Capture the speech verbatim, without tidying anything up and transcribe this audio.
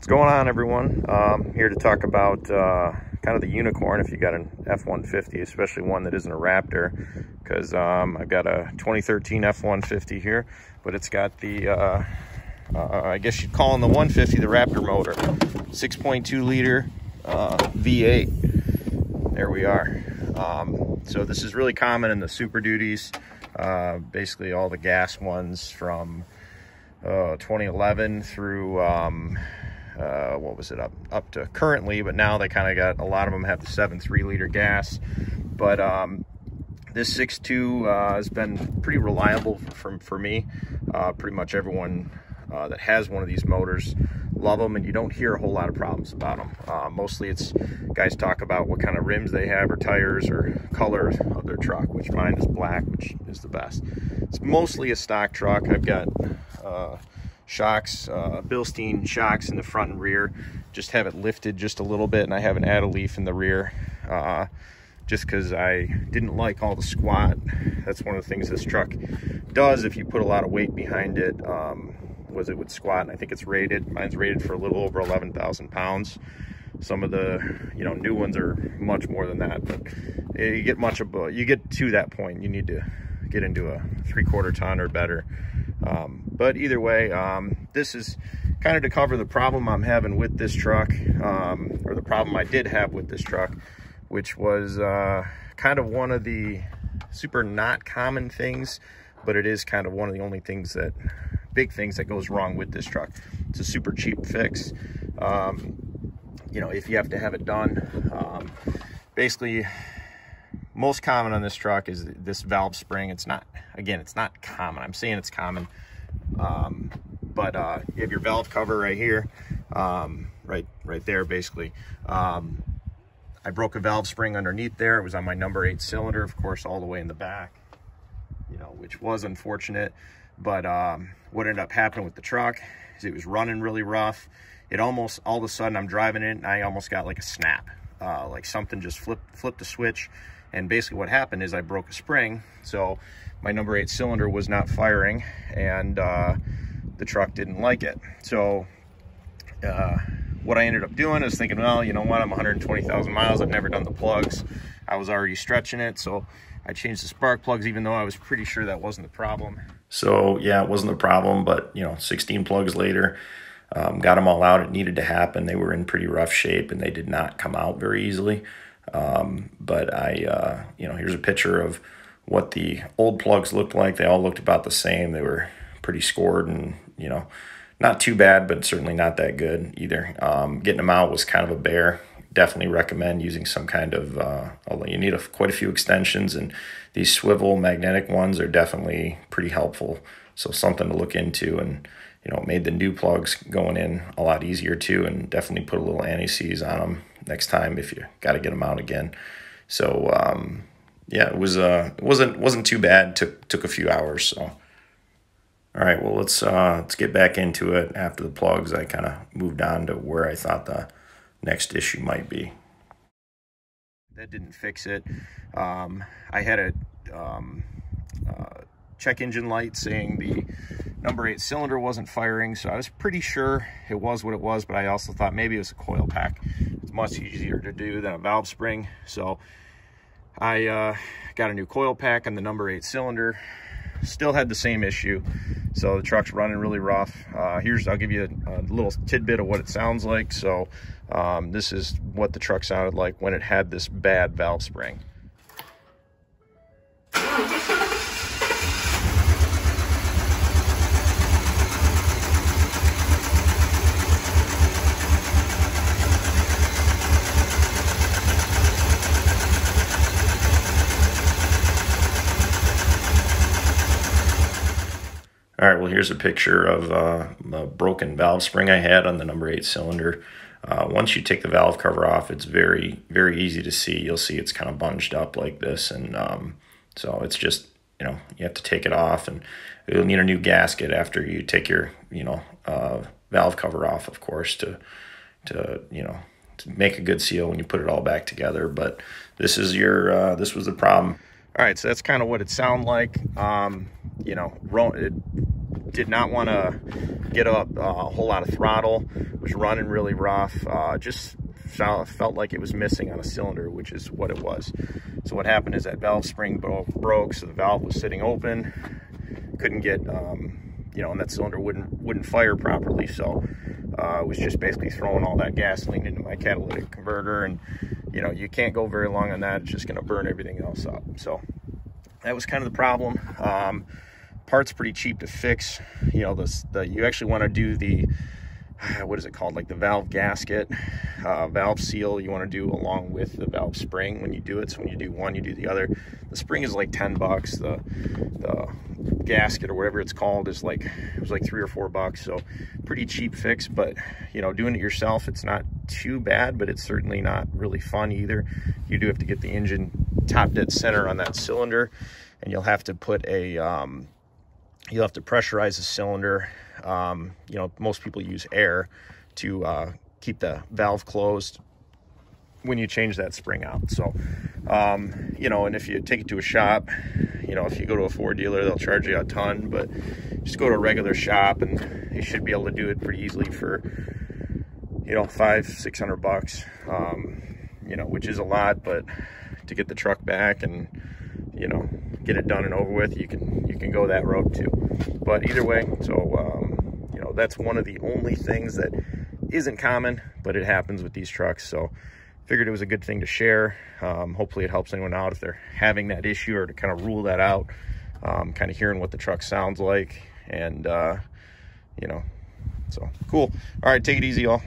What's going on, everyone? Um, here to talk about uh, kind of the unicorn if you got an F one fifty, especially one that isn't a Raptor, because um, I've got a twenty thirteen F one fifty here, but it's got the, uh, uh, I guess you'd call in the one fifty the Raptor motor, six point two liter uh, V eight. There we are. Um, so this is really common in the Super Duties, uh, basically all the gas ones from uh, twenty eleven through... Um, Uh, what was it up up to currently, but now they kind of got a lot of them have the seven three liter gas, but um, this six point two uh, has been pretty reliable for, for me. Uh, pretty much everyone uh, that has one of these motors love them, and you don't hear a whole lot of problems about them. Uh, mostly it's guys talk about what kind of rims they have or tires or colors of their truck, which mine is black, which is the best. It's mostly a stock truck. I've got uh, shocks, uh, Bilstein shocks in the front and rear. Just have it lifted just a little bit, and I haven't added a leaf in the rear uh, just because I didn't like all the squat. That's one of the things this truck does if you put a lot of weight behind it, um, was it would squat, and I think it's rated. Mine's rated for a little over eleven thousand pounds. Some of the, you know, new ones are much more than that, but you get much above, you get to that point, you need to get into a three-quarter ton or better. Um, but either way, um, this is kind of to cover the problem I'm having with this truck, um, or the problem I did have with this truck, which was uh, kind of one of the super not common things, but it is kind of one of the only things that, big things that goes wrong with this truck. It's a super cheap fix, um, you know, if you have to have it done. Um, basically, most common on this truck is this valve spring. It's not, again, it's not common. I'm saying it's common, um, but uh, you have your valve cover right here, um, right, right there, basically. Um, I broke a valve spring underneath there. It was on my number eight cylinder, of course, all the way in the back, you know, which was unfortunate. But um, what ended up happening with the truck is it was running really rough. It almost, all of a sudden, I'm driving it, and I almost got like a snap, uh, like something just flipped, flipped a switch. And basically what happened is I broke a spring, so my number eight cylinder was not firing, and uh, the truck didn't like it. So uh, what I ended up doing is thinking, well, you know what, I'm one hundred twenty thousand miles, I've never done the plugs. I was already stretching it, so I changed the spark plugs, even though I was pretty sure that wasn't the problem. So yeah, it wasn't the problem, but you know, sixteen plugs later, um, got them all out. It needed to happen. They were in pretty rough shape, and they did not come out very easily. Um, but I, uh, you know, here's a picture of what the old plugs looked like. They all looked about the same. They were pretty scored and, you know, not too bad, but certainly not that good either. Um, getting them out was kind of a bear. Definitely recommend using some kind of, uh, you need a, quite a few extensions, and these swivel magnetic ones are definitely pretty helpful. So something to look into, and, you know, it made the new plugs going in a lot easier too, and definitely put a little anti-seize on them next time if you got to get them out again. So um yeah, it was uh it wasn't wasn't too bad. Took took a few hours. So all right, well, let's uh let's get back into it. After the plugs, I kind of moved on to where I thought the next issue might be. That didn't fix it. um I had a um uh check engine light saying the number eight cylinder wasn't firing, so I was pretty sure it was what it was, but I also thought maybe it was a coil pack. It's much easier to do than a valve spring. So I uh, got a new coil pack on the number eight cylinder, still had the same issue. So the truck's running really rough. Uh, here's, I'll give you a, a little tidbit of what it sounds like. So um, this is what the truck sounded like when it had this bad valve spring. All right, well, here's a picture of uh, the broken valve spring I had on the number eight cylinder. Uh, once you take the valve cover off, it's very, very easy to see. You'll see it's kind of bunged up like this. And um, so it's just, you know, you have to take it off, and you'll need a new gasket after you take your, you know, uh, valve cover off, of course, to, to, you know, to make a good seal when you put it all back together. But this is your, uh, this was the problem. All right, so that's kind of what it sounded like. Um, you know, it did not want to get up a whole lot of throttle. It was running really rough. Uh, just felt, felt like it was missing on a cylinder, which is what it was. So what happened is that valve spring broke, so the valve was sitting open. Couldn't get, um, you know, and that cylinder wouldn't wouldn't fire properly. So uh, I was just basically throwing all that gasoline into my catalytic converter, and you know, you can't go very long on that. It's just going to burn everything else up. So that was kind of the problem. Um, parts pretty cheap to fix. You know, this the you actually want to do the what is it called? Like the valve gasket, uh, valve seal, you want to do along with the valve spring when you do it. So when you do one, you do the other. The spring is like ten bucks. The, the gasket or whatever it's called is like, it was like three or four bucks. So pretty cheap fix, but you know, doing it yourself, it's not too bad, but it's certainly not really fun either. You do have to get the engine top dead center on that cylinder, and you'll have to put a, um, you'll have to pressurize the cylinder. Um, you know, most people use air to uh, keep the valve closed when you change that spring out. So, um, you know, and if you take it to a shop, you know, if you go to a Ford dealer, they'll charge you a ton, but just go to a regular shop and you should be able to do it pretty easily for, you know, five, six hundred bucks, um, you know, which is a lot, but to get the truck back and, you know, get it done and over with, you can you can go that road too. But either way, so um you know, that's one of the only things that isn't common, but it happens with these trucks, so figured it was a good thing to share. Um hopefully it helps anyone out if they're having that issue, or to kind of rule that out, um kind of hearing what the truck sounds like, and uh you know, so cool. All right, take it easy, y'all.